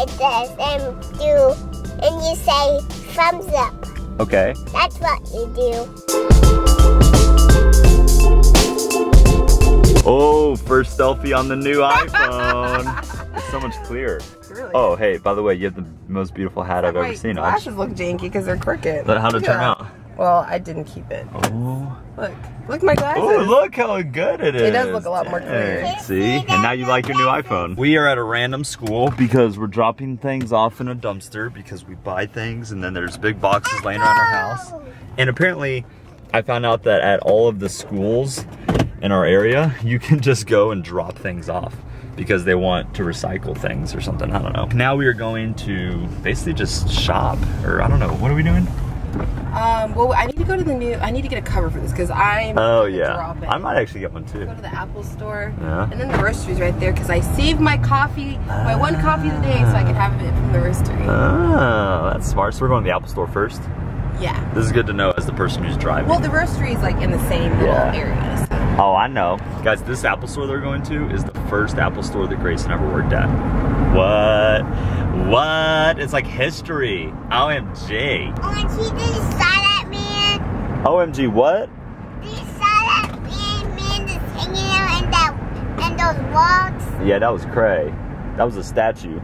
like this and do, and you say thumbs up. Okay. That's what you do. Oh, first selfie on the new iPhone. It's so much clearer. Really? Oh, hey, by the way, you have the most beautiful hat I've ever seen. My glasses look janky because they're crooked. But how'd it turn out? Well, I didn't keep it. Oh. Look my glasses. Oh, look how good it is. It does look a lot more clear. See? And now you like your new iPhone. We are at a random school because we're dropping things off in a dumpster because we buy things and then there's big boxes laying around our house. And apparently, I found out that at all of the schools in our area, you can just go and drop things off because they want to recycle things or something, I don't know. Now we are going to basically just shop, or I don't know, what are we doing? Well, I need to go to the new, I need to get a cover for this because I'm dropping. I might actually get one too. Go to the Apple store. Yeah. And then the roastery's right there because I saved my coffee, my one coffee of the day, so I can have it from the roastery. Oh, that's smart. So we're going to the Apple store first? Yeah. This is good to know as the person who's driving. Well, the roastery is like in the same little area. So. Oh, I know. Guys, this Apple store they're going to is the first Apple store that Grayson ever worked at. What? It's like history. OMG. OMG, they saw that man. OMG, what? They saw that man that's hanging out in, those walls. Yeah, that was cray. That was a statue.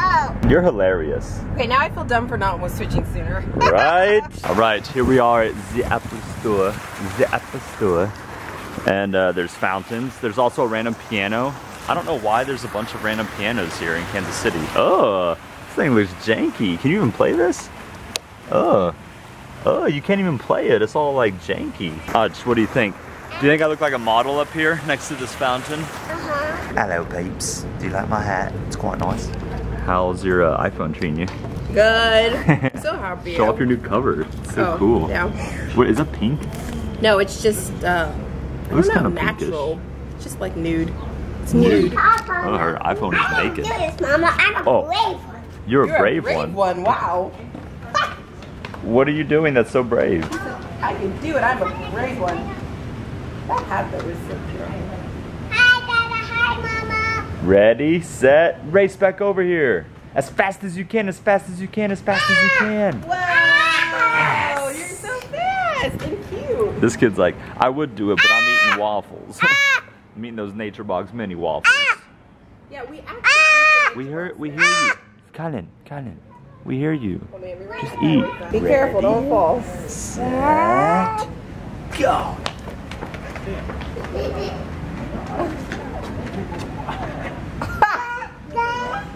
Oh. You're hilarious. Okay, now I feel dumb for not switching sooner. Right? All right, here we are at the Apple store. The Apple store. And there's fountains. There's also a random piano. I don't know why there's a bunch of random pianos here in Kansas City. Oh, this thing looks janky. Can you even play this? Oh, you can't even play it. It's all like janky. Hutch, what do you think? Do you think I look like a model up here next to this fountain? Uh-huh. Hello, peeps. Do you like my hat? It's quite nice. How's your iPhone treating you? Good. I'm so happy. Show off your new cover. It's so cool. Yeah. What, is it pink? No, it's just... It looks kind of natural. Pinkish. It's just like nude. It's nude. Oh, her iPhone is naked. This, Mama. I'm a brave one. You're a brave one. Wow. What are you doing that's so brave? I can do it. I'm a brave one. That hat that was so cute. Hi, Dada. Hi, Mama. Ready, set, race back over here. As fast as you can, as fast as you can, as fast as you can. Wow. Yes. You're so fast and cute. This kid's like, I would do it, but I'm waffles. I'm eating those Nature Box mini waffles. Yeah, we actually we hear you. Colin, we hear you. Just eat. Be careful, don't fall. Set, go.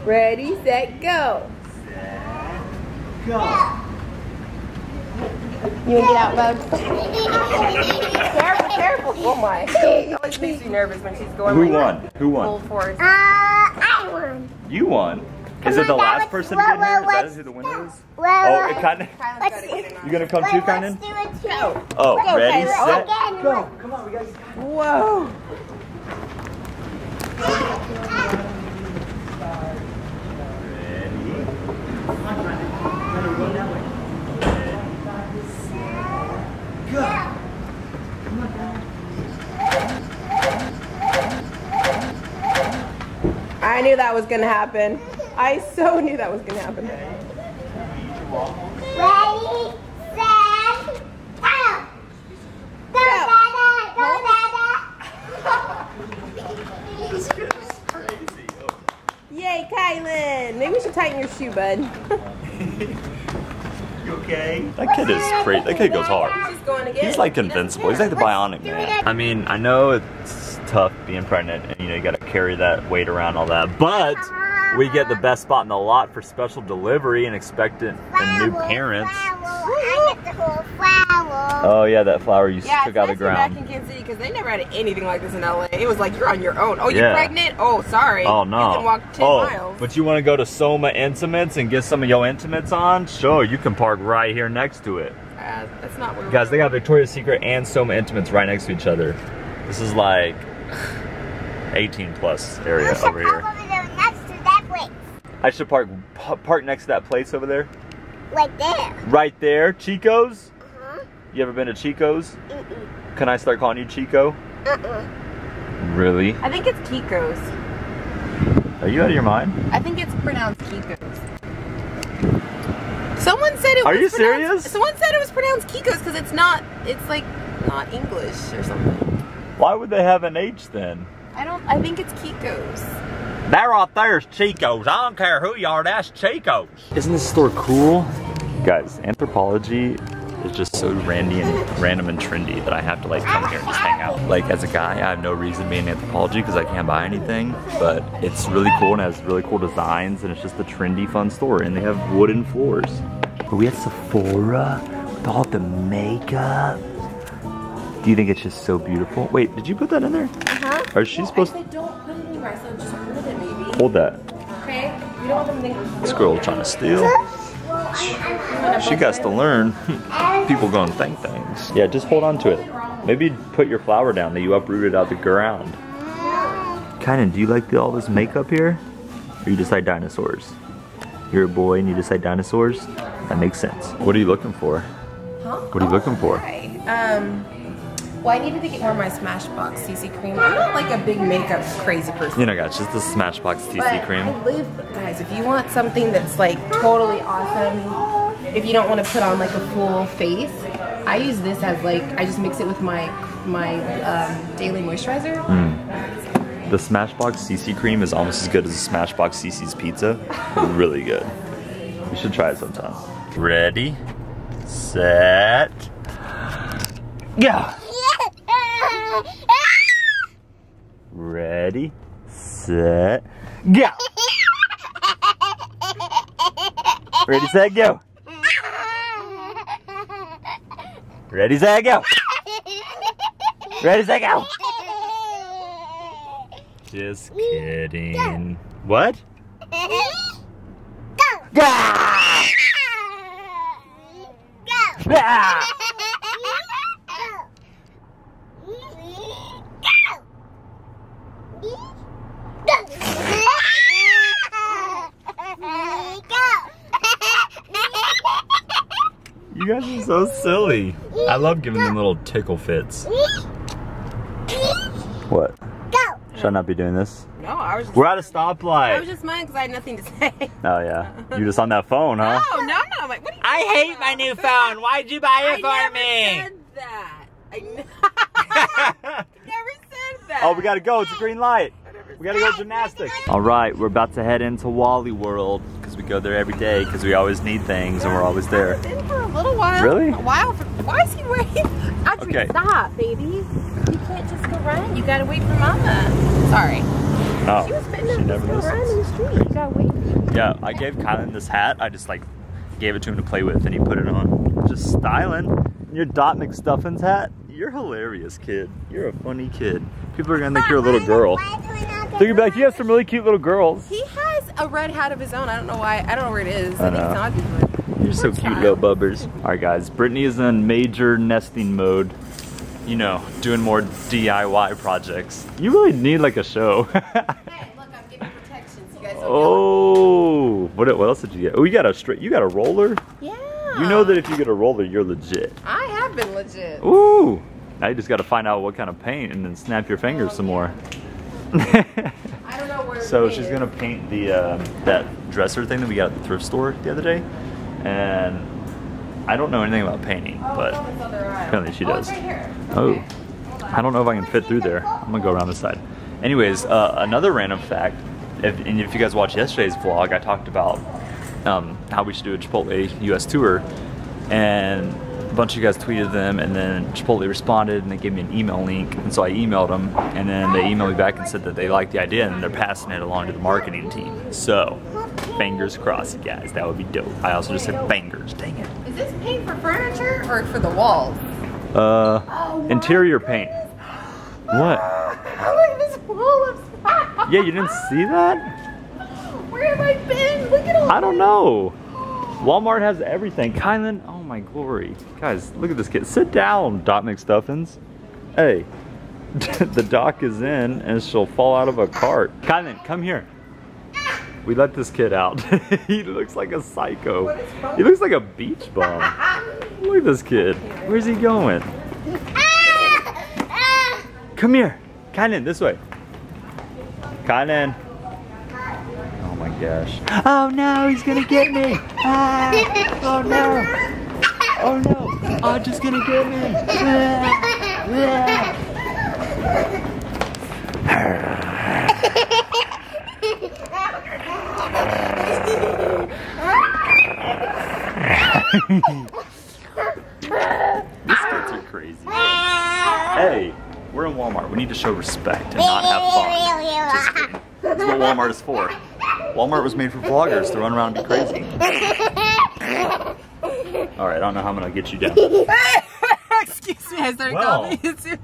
Ready, set, go. Set, go. You wanna get out, bub? Careful, careful. Oh my. It always makes me nervous when she's going Who won? I won. You won? Is it the last person in here? Is that who the winner is? Oh, Kynan. You gonna come too, Kynan? Oh, ready, set, go. Come on, we gotta Whoa. Ready? Go. Come on, Dad. I knew that was gonna happen. I so knew that was gonna happen. Ready, set, go! Go, Dada! Go, Dada! This kid is crazy. Oh. Yay, Kylan! Maybe we should tighten your shoe, bud. Okay. That kid is crazy. That kid goes hard. He's like invincible. He's like the bionic man. I mean, I know it's tough being pregnant and you know you gotta carry that weight around all that, but we get the best spot in the lot for special delivery and expectant and new parents. I get the whole flower. Oh yeah, that flower you took out of the ground. Back in Kansas City, because they never had anything like this in LA. It was like you're on your own. Oh, you're pregnant? Oh, sorry. Oh no. You can walk 10 miles. But you want to go to Soma Intimates and get some of your intimates on? Sure, you can park right here next to it. That's not where Guys, they got Victoria's Secret and Soma Intimates right next to each other. This is like 18+ area over here. Over there next to that place. I should park next to that place over there. Right there. Right there? Chico's? Uh-huh. You ever been to Chico's? Uh-uh. Can I start calling you Chico? Uh-uh. Really? I think it's Kiko's. Are you out of your mind? I think it's pronounced Kikos. Someone said it was— Are you serious? Someone said it was pronounced Kikos because it's not, it's like not English or something. Why would they have an H then? I think it's Kikos. That right there is Chico's. I don't care who you are, that's Chico's. Isn't this store cool? Guys, anthropology is just so random and trendy that I have to like come here and just hang out. Like as a guy, I have no reason to be in anthropology because I can't buy anything, but it's really cool and has really cool designs and it's just a trendy fun store and they have wooden floors. Are we at Sephora with all the makeup? Do you think it's just so beautiful? Wait, did you put that in there? Uh-huh. Or is she supposed to— don't put it anywhere, so just hold it, maybe. Hold that. Okay. You don't want them to— this girl trying to steal. She got to learn. People gonna think things. Yeah, just hold on to it. Maybe put your flower down that you uprooted out the ground. Kynan, do you like all this makeup here? Or you just like dinosaurs? You're a boy and you just like dinosaurs? That makes sense. What are you looking for? Huh? What are you looking for? Hi. Well, I needed to get more of my Smashbox CC cream. I'm not like a big makeup crazy person. You know, guys, just the Smashbox CC cream. I live, guys, if you want something that's like totally awesome, if you don't want to put on like a full face, I use this as like, I just mix it with my daily moisturizer. Mm. The Smashbox CC cream is almost as good as the Smashbox CC's pizza. Really good. You should try it sometime. Ready, set, yeah. Ready, set, go! Ready, set, go! Ready, set, go! Ready, set, go! Just kidding. What? Go! Go! Go! You guys are so silly. I love giving them little tickle fits. What? Go. Should I not be doing this? No, I was just— we're at a stoplight. I was just mine because I had nothing to say. Oh yeah, you just on that phone, huh? No, no, no. I'm like, what are you— I hate my new phone. Why'd you buy it for me? I never said that. I never said that. Oh, we gotta go. It's a green light. We gotta go gymnastics. All right, we're about to head into Wally World because we go there every day because we always need things and we're always there. I've been for a little while. Really? A while. Why is he waiting? Actually, okay. Stop, baby. You can't just go run. You gotta wait for Mama. Sorry. Oh, she never listens. You gotta wait. Yeah, I gave Kylan this hat. I just like gave it to him to play with and he put it on. Just styling. Your Dot McStuffins hat. You're hilarious, kid. You're a funny kid. People are gonna think you're a little girl. Look at back, you have some really cute little girls. He has a red hat of his own. I don't know why. I don't know where it is. I think it's not good one. You're so cute, little bubbers. Alright guys, Brittany is in major nesting mode. You know, doing more DIY projects. You really need like a show. Hey, look, I'm giving protection so you guys don't— oh, what else did you get? Oh, you got a roller? Yeah. You know that if you get a roller, you're legit. I have been legit. Ooh. Now you just gotta find out what kind of paint and then snap your fingers some more. I don't know where. So she's gonna paint the that dresser thing that we got at the thrift store the other day, and I don't know anything about painting, but apparently she does. Oh, I don't know if I can fit through there. I'm gonna go around the side. Anyways, another random fact, if you guys watched yesterday's vlog, I talked about how we should do a Chipotle U.S. tour, and a bunch of you guys tweeted them, and then Chipotle responded, and they gave me an email link, and so I emailed them, and then they emailed me back and said that they liked the idea, and they're passing it along to the marketing team. So, fingers crossed, guys. That would be dope. I also just said fingers. Dang it. Is this paint for furniture or for the walls? Interior paint. What? Look at this wall of stuff. Yeah, you didn't see that? Where have I been? Look at all this. I don't know. Walmart has everything. Kylan, oh my glory. Guys, look at this kid. Sit down, Dot McStuffins. Hey, the doc is in and she'll fall out of a cart. Kylan, come here. We let this kid out. He looks like a psycho. He looks like a beach bum. Look at this kid. Where's he going? Come here. Kylan, this way. Kylan. Oh my gosh. Oh no, he's gonna get me. Ah, oh no. Oh no, Audrey's gonna get me. Ah, ah. These kids are crazy. Hey, we're in Walmart. We need to show respect and not have fun. Just kidding. That's what Walmart is for. Walmart was made for vloggers to run around and be crazy. Alright, I don't know how I'm gonna get you down. Excuse me, I started calling you too.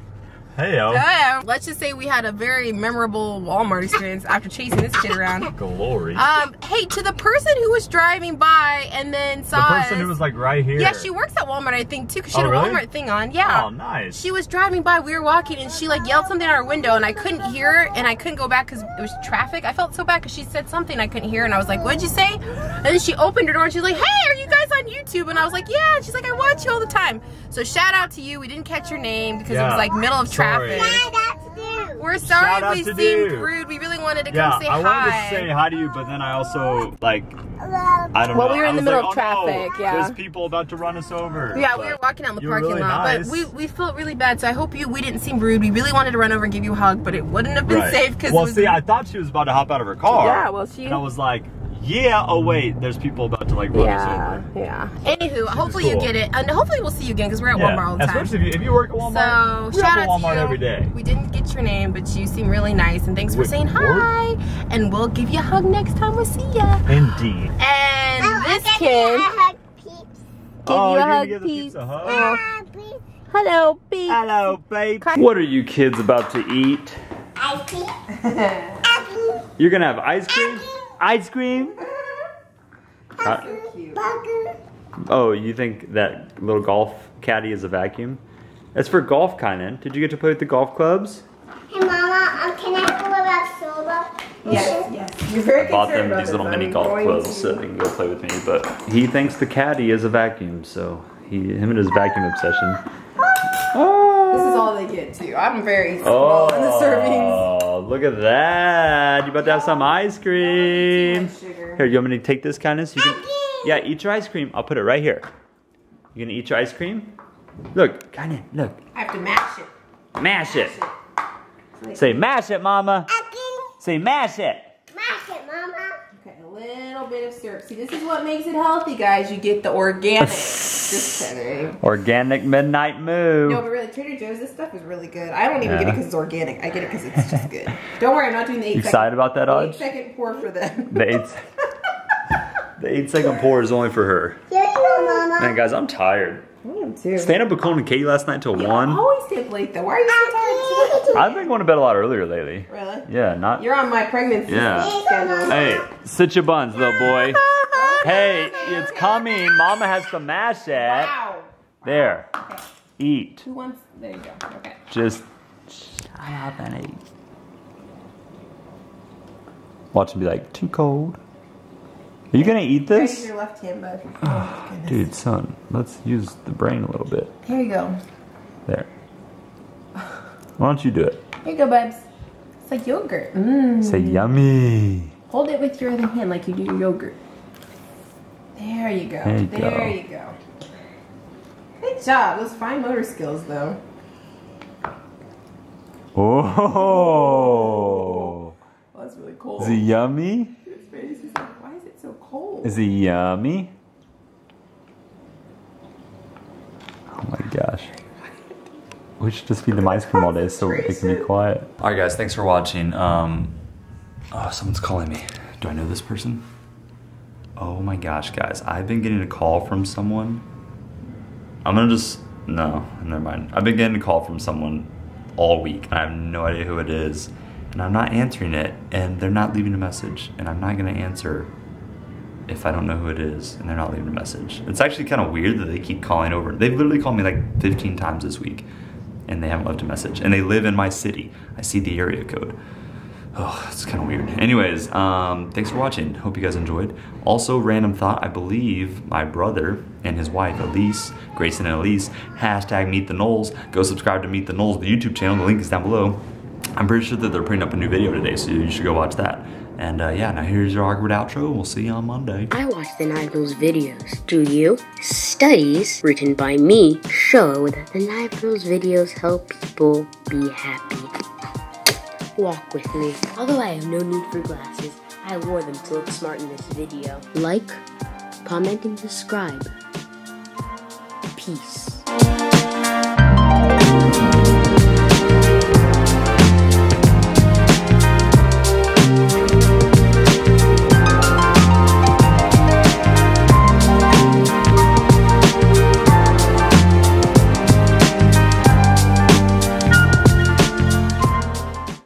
Hey-o. Hey-o. Let's just say we had a very memorable Walmart experience after chasing this kid around. Glory. Hey, to the person who was driving by and then saw us. The person who was like right here. Yeah, she works at Walmart, I think, too, because she had a Walmart thing on. Yeah. Oh, nice. She was driving by, we were walking, and she like yelled something out our window, and I couldn't hear her, and I couldn't go back because it was traffic. I felt so bad because she said something I couldn't hear, and I was like, what'd you say? And then she opened her door, and she was like, hey, are you guys on YouTube? And I was like, yeah. And she's like, I watch you all the time. So shout out to you. We didn't catch your name because it was like middle of traffic. We're sorry we seemed rude. We really wanted to come say hi. I wanted to say hi to you, but then I also, like, I don't know. Well, we were in the middle of traffic, yeah. There's people about to run us over. Yeah, we were walking out in the parking lot, but we felt really bad, so I hope we didn't seem rude. We really wanted to run over and give you a hug, but it wouldn't have been safe. Well, see, I thought she was about to hop out of her car. Yeah, well, she... And I was like... Yeah, oh wait, there's people about to like run us over. Yeah, anywho, hopefully you get it. And hopefully we'll see you again because we're at Walmart all the time. Especially if you work at Walmart, so shout out to Walmart every day. We didn't get your name, but you seem really nice and thanks for saying hi. And we'll give you a hug next time we see ya. Indeed. And this kid. Oh, you're gonna give the peeps a hug? Hello, peeps. Hello, babe. What are you kids about to eat? Ice cream. You're gonna have ice cream? Ice cream? Oh, you think that little golf caddy is a vacuum? That's for golf, Kynan. Did you get to play with the golf clubs? Hey, Mama, can I go about soda? Yes, yes. You're very concerned. I bought them these little mini golf clubs so they can go play with me, but he thinks the caddy is a vacuum, so him and his vacuum obsession. Oh. This is all they get, too. I'm very small in the servings. Look at that. You're about to have some ice cream. Here, you want me to take this, Kynan? So you can, yeah, eat your ice cream. I'll put it right here. You gonna eat your ice cream? Look, Kynan, look. I have to mash it. Mash it. Say, mash it, Mama. Say, mash it. Mash it, Mama. Okay, a little bit of syrup. See, this is what makes it healthy, guys. You get the organic. Just kidding. Organic midnight moo. No, but really, Trader Joe's, this stuff is really good. I don't even get it because it's organic. I get it because it's just good. Don't worry, I'm not doing the 8 second. Excited about that, Audrey? 8 second pour for them. The 8 second pour is only for her. Yeah, Mama. Man, guys, I'm tired. I am too. Staying up with Colin and Katie last night till 1. I always stay up late though. Why are you so tired? I've been going to bed a lot earlier lately. Really? Yeah, not. You're on my pregnancy schedule. Hey, sit your buns, little boy. Hey, it's coming. Mama has to mash it. Wow. There. Okay. Eat. Who wants? There you go. Okay. Just shut up and eat. Watch him be like, too cold. Are you gonna eat this? Raise your left hand, bud. Oh, dude, son, let's use the brain a little bit. Here you go. There. Why don't you do it? Here you go, bubs. It's like yogurt. Mmm. Say yummy. Hold it with your other hand like you do your yogurt. There you go. There you go. There you go. Good job. Those fine motor skills, though. Oh. Well, that's really cold. Is it yummy? His face is like, why is it so cold? Is it yummy? Oh my gosh. We should just feed them ice cream all day so they can be quiet. All right, guys. Thanks for watching. Oh, someone's calling me. Do I know this person? Oh my gosh, guys, I've been getting a call from someone. I'm gonna just, no, never mind. I've been getting a call from someone all week, and I have no idea who it is, and I'm not answering it, and they're not leaving a message, and I'm not gonna answer if I don't know who it is, and they're not leaving a message. It's actually kind of weird that they keep calling over. They've literally called me like 15 times this week, and they haven't left a message, and they live in my city. I see the area code. Oh, it's kind of weird. Anyways, thanks for watching. Hope you guys enjoyed. Also, random thought, I believe my brother and his wife, Elise, Grayson and Elise, hashtag Meet the Nulls. Go subscribe to Meet the Nulls, the YouTube channel. The link is down below. I'm pretty sure that they're putting up a new video today, so you should go watch that. And yeah, now here's your awkward outro, and we'll see you on Monday. I watch the Nulls videos. Do you? Studies written by me show that the Nulls videos help people be happy. Walk with me. Although I have no need for glasses, I wore them to look smart in this video. Like, comment, and subscribe. Peace.